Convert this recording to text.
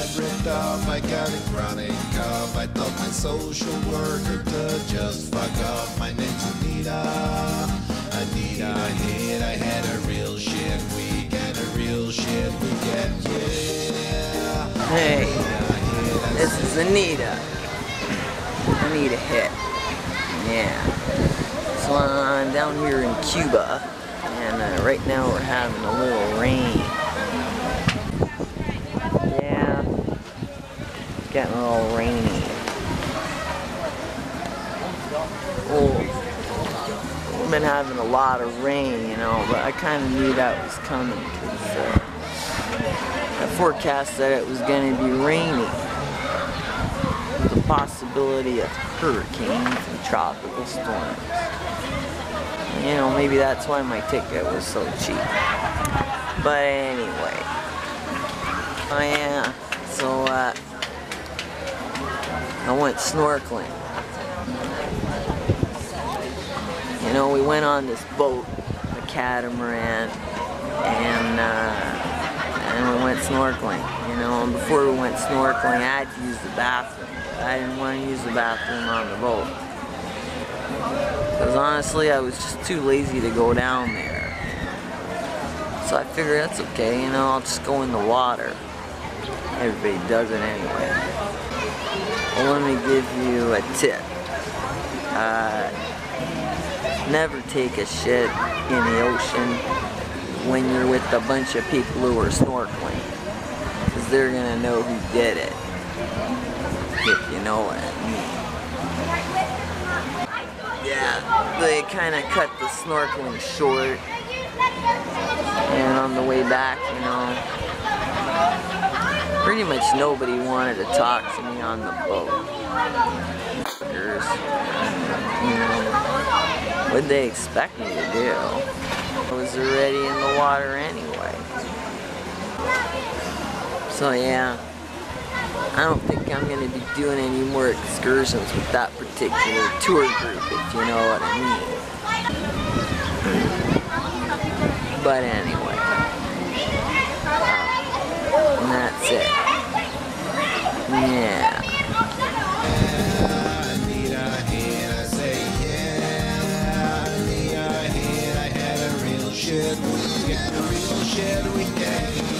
every time I got it running up. I thought my social worker could just fuck up. My name's Anita, Anita, I hate. I had a real shit week and a real shit weekend, yeah. Hey, Anita, this is Anita. I need a hit, yeah. So I'm down here in Cuba, and right now we're having a little rain. Getting a little rainy. Oh, we've been having a lot of rain, you know, but I kind of knew that was coming because I forecast that it was going to be rainy. The possibility of hurricanes and tropical storms. You know, maybe that's why my ticket was so cheap. But anyway, oh yeah, so I went snorkeling. You know, we went on this boat, a catamaran, and we went snorkeling. You know, and before we went snorkeling, I had to use the bathroom. I didn't want to use the bathroom on the boat because honestly, I was just too lazy to go down there. So I figured that's okay. You know, I'll just go in the water. Everybody does it anyway. Well, let me give you a tip. Never take a shit in the ocean when you're with a bunch of people who are snorkeling, because they're going to know who did it, if you know what I mean. Yeah, they kind of cut the snorkeling short, and on the way back, you know, pretty much nobody wanted to talk to me on the boat. You know, what'd they expect me to do? I was already in the water anyway. So yeah, I don't think I'm going to be doing any more excursions with that particular tour group, if you know what I mean. But anyway. And that's it. Yeah. I had a real shit weekend.